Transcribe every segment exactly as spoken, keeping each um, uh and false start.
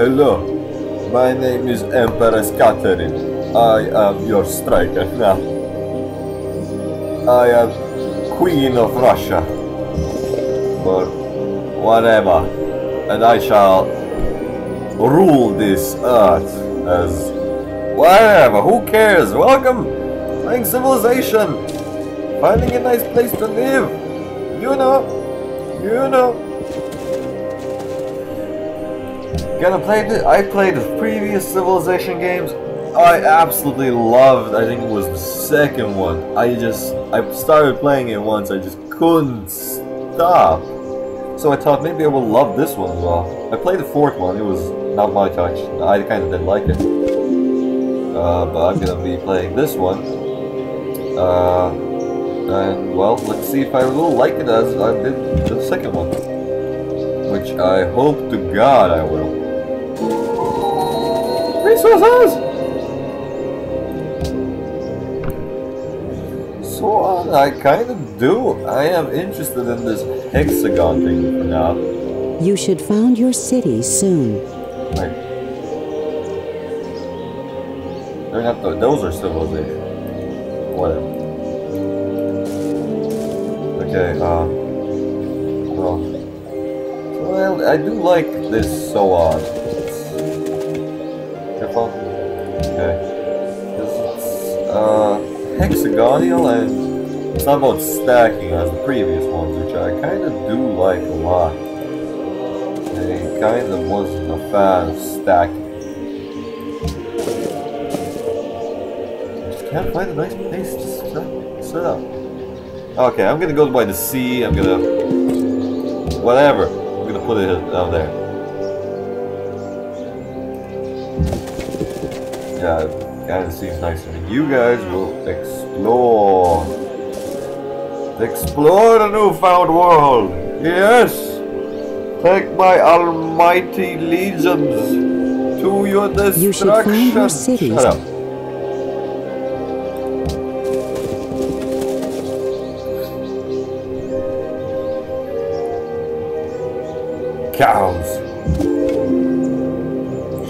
Hello, my name is Empress Catherine. I am your striker now. I am Queen of Russia, or whatever, and I shall rule this earth as whatever. Who cares? Welcome, playing Civilization, finding a nice place to live. You know, you know. Gonna play this. I played the previous Civilization games. I absolutely loved. I think it was the second one. I just I started playing it once. I just couldn't stop. So I thought maybe I will love this one as well. I played the fourth one. It was not my touch. I kind of didn't like it. Uh, but I'm gonna be playing this one. Uh, and well, let's see if I will like it as I did the second one, which I hope to God I will. Resources! So uh, I kind of do. I am interested in this hexagon thing for now. You should found your city soon. Wait. They're not the, those are civilization. Whatever. Okay, uh... well, well, I do like this so odd. Okay. It's uh, hexagonal and it's not about stacking as the previous ones, which I kind of do like a lot. I kind of wasn't a fan of stacking. I just can't find a nice place to set up. Okay, I'm gonna go by the sea, I'm gonna... whatever. I'm gonna put it down there. Yeah, kind of seems nice to me. You guys will explore. Explore the newfound world! Yes! Take my almighty legions to your destruction! You should find your cities. Shut up. Cows!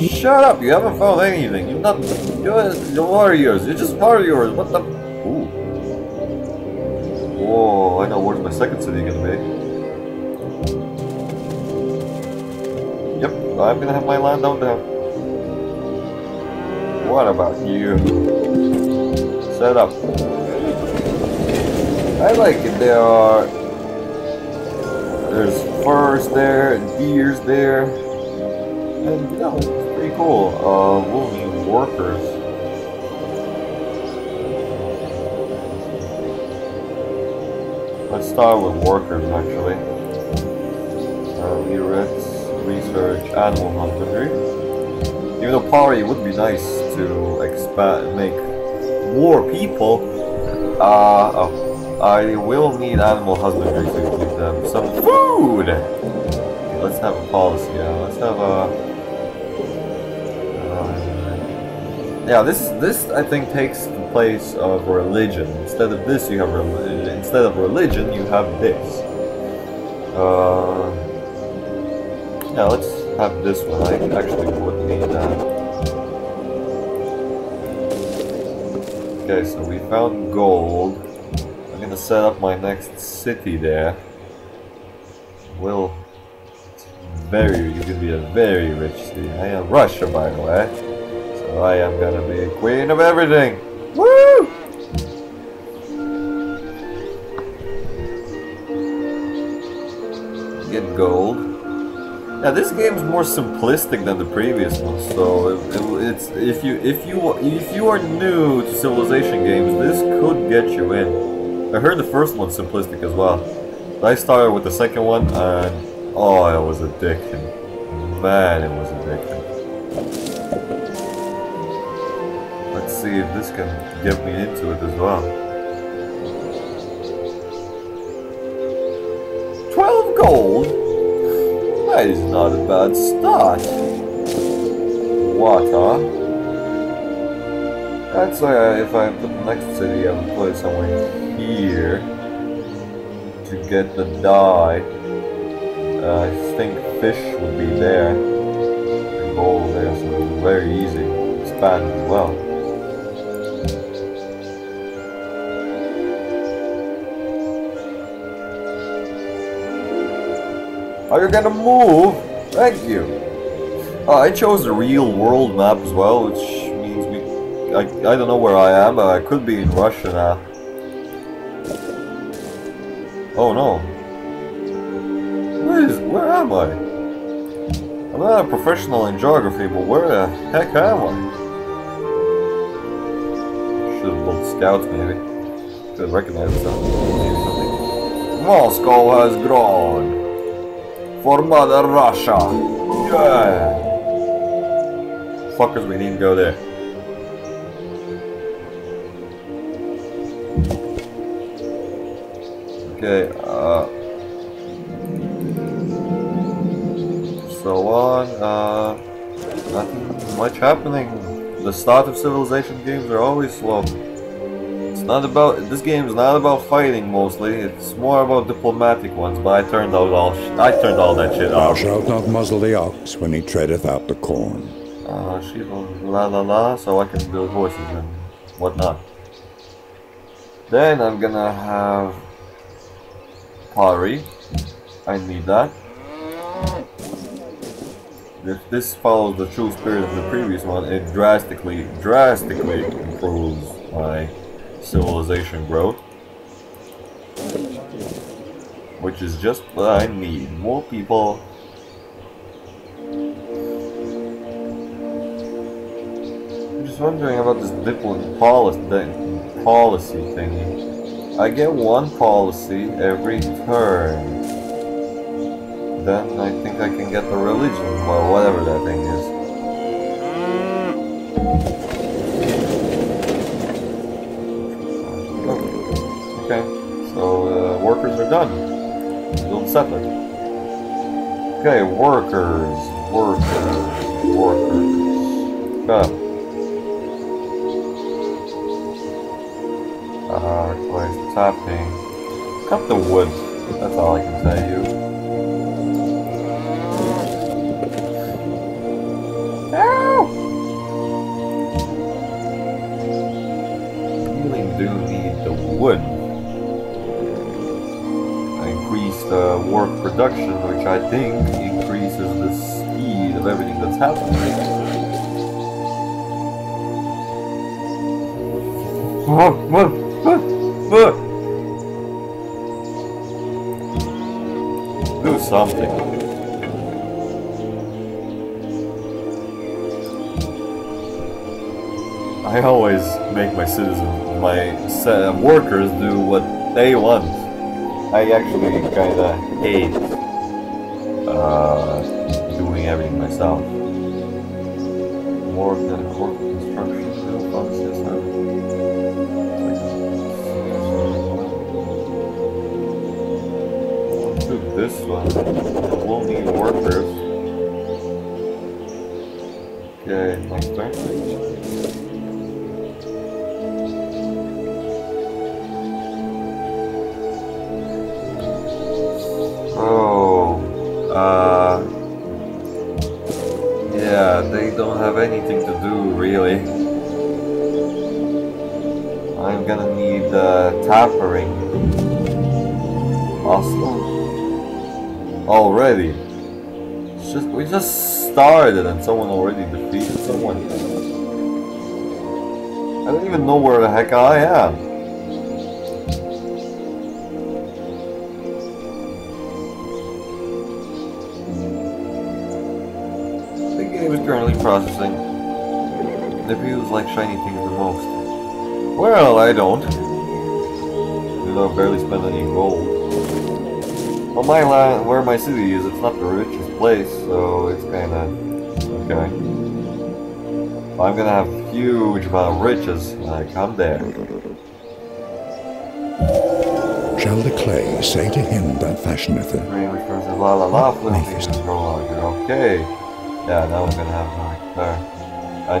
Shut up! You haven't found anything. You're not. You're, you're warriors. You're just warriors. What the? Ooh. Whoa! I know where's my second city gonna be. Yep, I'm gonna have my land down there. What about you? Set up. I like it. There are. There's furs there and deers there. And you know. Pretty cool. Uh, we'll need workers. Let's start with workers, actually. Uh, we read research animal husbandry. Even though poverty would be nice to expand, make more people. Uh, oh, I will need animal husbandry to give them some food. Let's have a policy. Yeah, let's have a. Yeah, this this I think takes the place of religion. Instead of this, you have religion. Instead of religion, you have this. Uh, yeah, let's have this one. I actually would need that. Okay, so we found gold. I'm gonna set up my next city there. Will it's very it could be a very rich city. I am Russia, by the way. I am gonna be a queen of everything! Woo! Get gold. Now this game's more simplistic than the previous one, so it, it, it's if you if you if you are new to civilization games, this could get you in. I heard the first one's simplistic as well. I started with the second one, and oh, it was addicting. Man, it was addicting. Let's see if this can get me into it as well. twelve gold? That is not a bad start. Water. That's uh, if I put the next city, I would put it somewhere here to get the dye. Uh, I think fish would be there. holes there, so it was very easy to spot as well. Oh, you're gonna move! Thank you! Oh, I chose a real world map as well, which means we... I, I don't know where I am, but I could be in Russia now. Oh no. Where is... where am I? I'm not a professional in geography, but where the heck am I? Should have built scouts, maybe. Could recognize something. Maybe something. Moscow has grown! For Mother Russia! Yeah! Fuckers, we need to go there. Okay, uh... so on, uh, nothing much happening. The start of Civilization games are always slow. It's not about, this game is not about fighting mostly, it's more about diplomatic ones, but I turned out all, sh I turned all that shit out. Thou shalt not muzzle the ox when he treadeth out the corn. Uh, she la la la, so I can build horses and whatnot. Then I'm gonna have pottery, I need that. If this follows the true spirit of the previous one, it drastically, drastically improves my civilization growth. Which is just what I need. More people. I'm just wondering about this diplomatic policy, policy thingy. I get one policy every turn. Then I think I can get the religion, well, whatever that thing is. Okay, so uh, workers are done. Build settlers. Okay, workers, workers, workers. Go. Ah, replace tapping. Cut the wood. That's all I can say to you. Wood. I increased uh, work production, which I think increases the speed of everything that's happening. Oh, oh, oh, oh. Do something. I always make my citizens, my workers do what they want. I actually kinda hate uh, doing everything myself. More than work construction, I'll do this one. It will need workers. Okay, my turn. Uh, yeah, they don't have anything to do, really. I'm gonna need uh, tappering. Awesome. Already. It's just, we just started and someone already defeated someone. I don't even know where the heck I am. Currently processing. If you like shiny things the most. Well, I don't. You know, I barely spend any gold. Well, my land, where my city is, it's not the richest place, so it's kinda... okay. Well, I'm gonna have a huge amount of riches when I come there. Shall the clay say to him that fashioneth it? La la la, flipping girl. Okay. Yeah, that was gonna happen right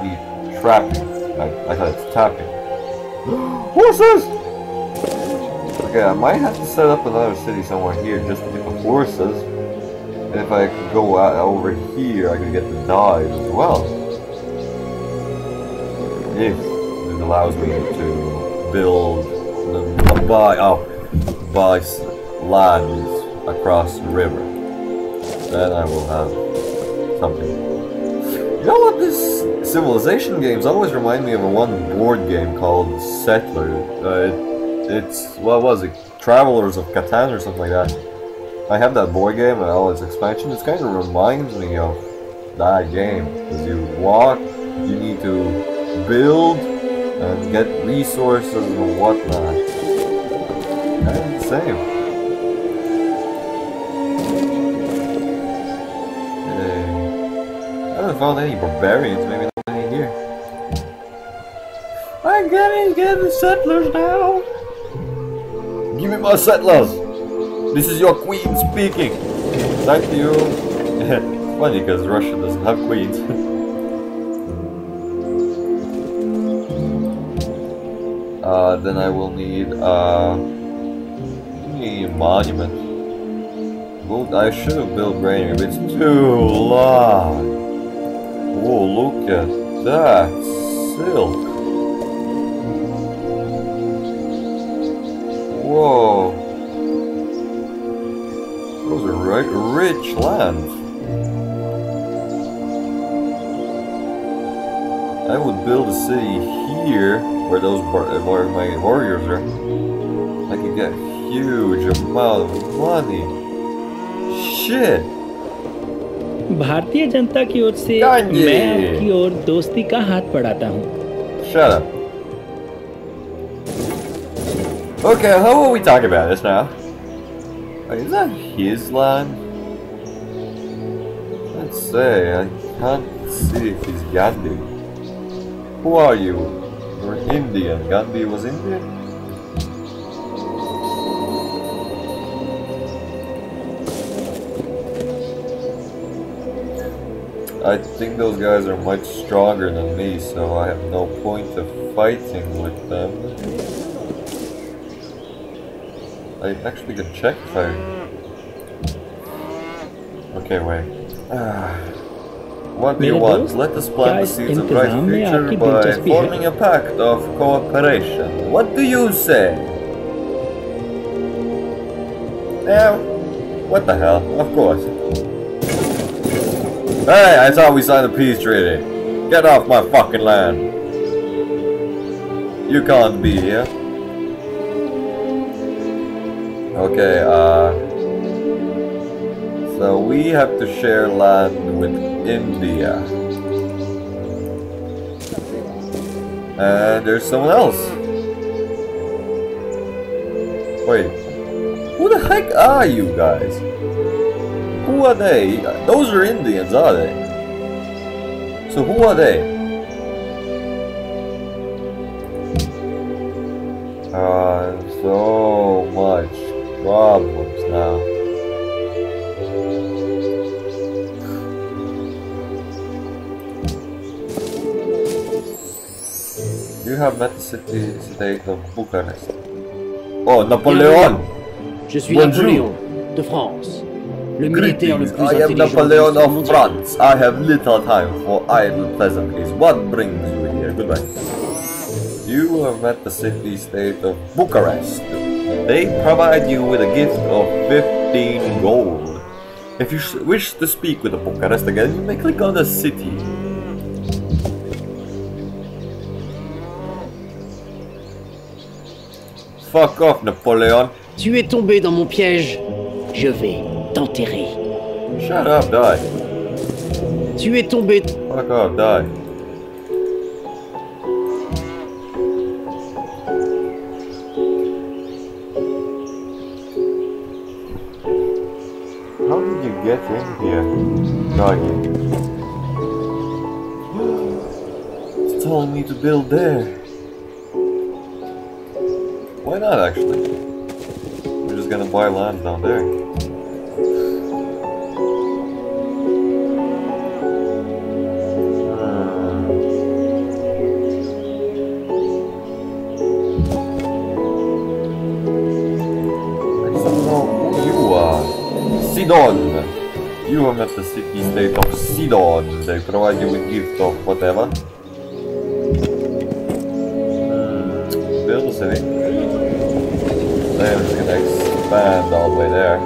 there. I need trapping. I, I thought it's tapping. What's this? Okay, I might have to set up another city somewhere here just to get the horses. And if I go out over here, I can get the knives as well. If it allows me to build, uh, buy, oh, buy lands across the river, then I will have something. You know what? This civilization games always remind me of a one board game called Settlers. Uh, it, it's what was it? Travelers of Catan or something like that. I have that board game and all its expansion. It kind of reminds me of that game. As you walk, you need to build and get resources and whatnot. And same. Uh, I haven't found any barbarians. Maybe not any here. I'm getting getting settlers now. Give me my settlers. This is your queen speaking! Thank you! Funny, because Russia doesn't have queens. uh, then I will need uh, a monument. Well, I should have built granary, but it's too long! Whoa, look at that! Silk! Whoa! Those are right rich lands. I would build a city here where those bar where my warriors are. I could get a huge amount of money. Shit. Bharatiya Janata की ओर से मैं आपकी ओर दोस्ती का हाथ बढ़ाता हूँ. Shut up. Okay, how are we talking about this now? Is that his land? Let's say, I can't see if he's Gandhi. Who are you? You're Indian. Gandhi was Indian? I think those guys are much stronger than me, so I have no point of fighting with them. I actually can check if I... Okay, wait. Uh, what do you want? Let us plant the seeds of bright future by forming a pact of cooperation. What do you say? Yeah. What the hell? Of course. Hey, I thought we signed a peace treaty. Get off my fucking land. You can't be here. Okay, uh, so we have to share land with India. And there's someone else. Wait, who the heck are you guys? Who are they? Those are Indians, are they? So who are they? Uh, so much. Problems now. You have met the city state of Bucharest. Oh, Napoleon! Je suis Napoleon de France. Le militaire le plus intelligent. I am Napoleon of France. I have little time for idle pleasantries. What brings you here? Goodbye. You have met the city state of Bucharest. They provide you with a gift of fifteen gold. If you wish to speak with the Bucharest again, you may click on the city. Fuck off, Napoleon. Tu es tombé dans mon piège. Je vais t'enterrer. Shut up, die. Tu es tombé. Fuck off, die. Get in here, doggy. It's telling me to build there. Why not, actually? We're just gonna buy land down there. Uh, I don't know who you are. Sidon! kilometers the city state of Sidon. They provide you with gift of whatever. Hmm, build a city. Then we can expand all the way there.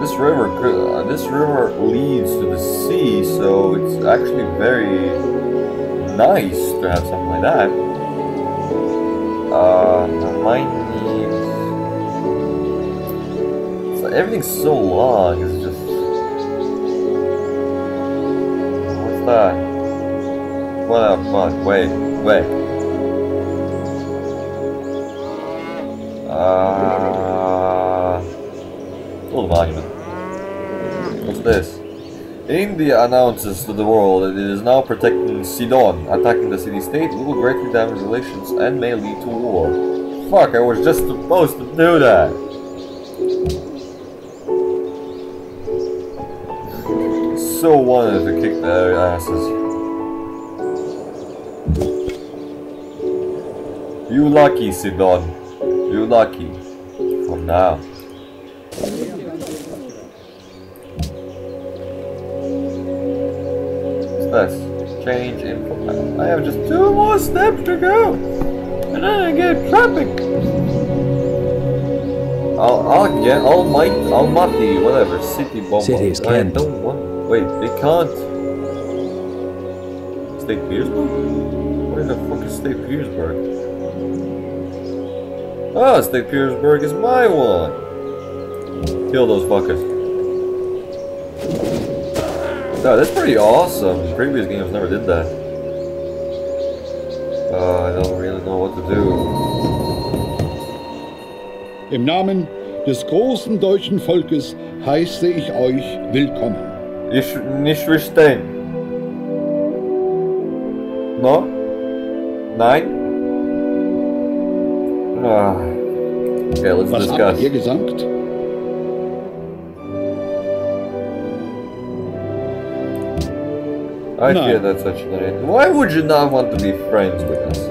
This river, uh, this river leads to the sea, so it's actually very nice to have something like that. Uh, I might. Everything's so long, it's just... What's that? What a fuck, wait, wait. Uh, little monument. What's this? India announces to the world that it is now protecting Sidon. Attacking the city-state will greatly damage relations and may lead to war. Fuck, I was just supposed to do that! So wanted to kick their asses. You lucky, Sidon. You lucky. From now. What's this? Change info. I have just two more steps to go, and then I get traffic. I'll, I'll get Almighty, Almaty, whatever city bomb. Cities I don't want. Wait, they can't. Saint Petersburg? Where the fuck is Saint Petersburg? Ah, Saint Petersburg is my one! Kill those fuckers. No, that's pretty awesome. Previous games never did that. Uh, I don't really know what to do. Im Namen des großen deutschen Volkes heiße ich euch willkommen. Ich nicht verstehen. No? Nein? Ah. Okay, let's Was discuss. Habt ihr gesagt? I no. Fear that's such an Why would you not want to be friends with us?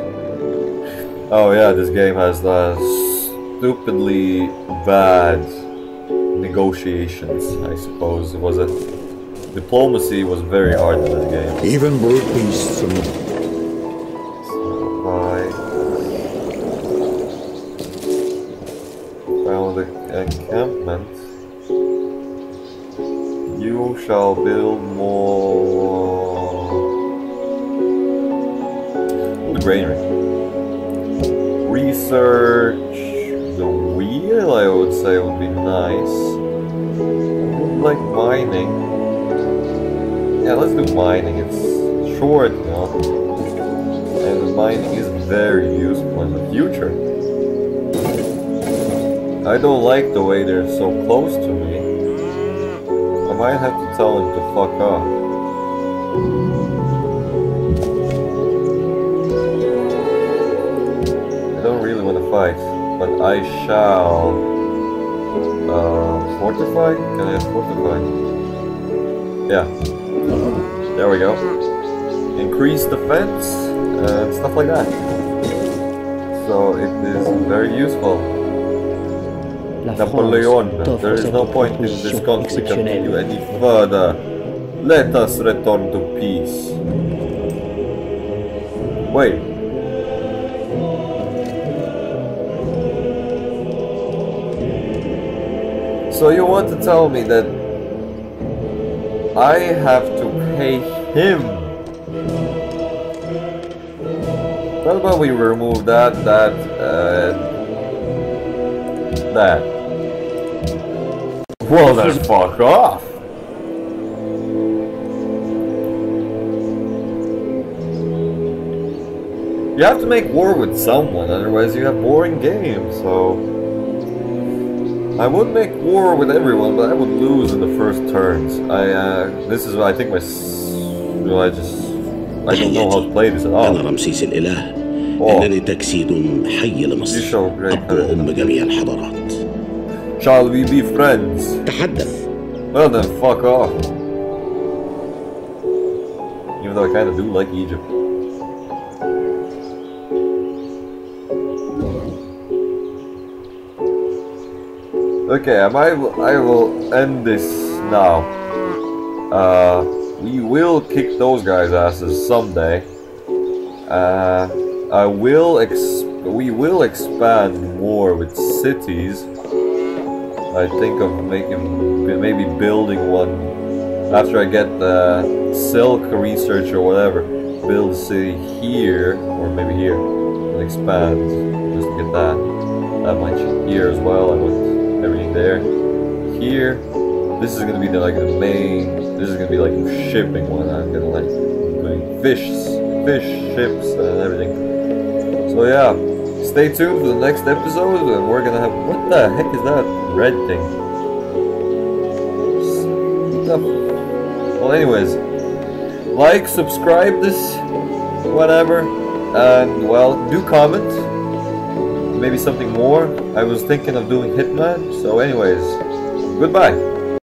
Oh yeah, this game has the stupidly bad negotiations, I suppose, was it? Diplomacy was very hard in this game. Even brute beasts. Bye. Found an encampment. You shall build more. The granary. Research the wheel, I would say, would be nice. Like mining. Yeah, let's do mining. It's short, you know, and mining is very useful in the future. I don't like the way they're so close to me. I might have to tell them to fuck off. I don't really want to fight, but I shall uh, fortify. Can I fortify? Yeah. There we go. Increase defense and stuff like that. So it is very useful. Napoleon, there is no point in this conflict continue any further. Let us return to peace. Wait. So you want to tell me that I have to pay him? What about we remove that, that, uh, that? Well, then fuck off! You have to make war with someone, otherwise you have boring games, so... I would make war with everyone, but I would lose in the first turns. I, uh, this is, I think, my. No, I just. I don't know how to play this at all. أنا رمسيس الإله. إنني تجسيد حي لمصر. أب وأم جميع الحضارات. Shall we be friends? تحدث. Well then, fuck off. Even though I kind of do like Egypt. Okay, I will, I will end this now. Uh, we will kick those guys' asses someday. Uh, I will ex- we will expand more with cities. I think of making, maybe building one after I get the silk research or whatever. Build a city here, or maybe here, and expand. Just get that. That much here as well. I want everything there. Here, this is gonna be the, like the main. This is gonna be like the shipping one. I'm gonna like doing fish, fish ships and everything. So yeah. Stay tuned for the next episode, and we're gonna have. What the heck is that red thing? Well, anyways, like, subscribe, this, whatever, and well, do comment. Maybe something more. I was thinking of doing Hitman. So, anyways, goodbye.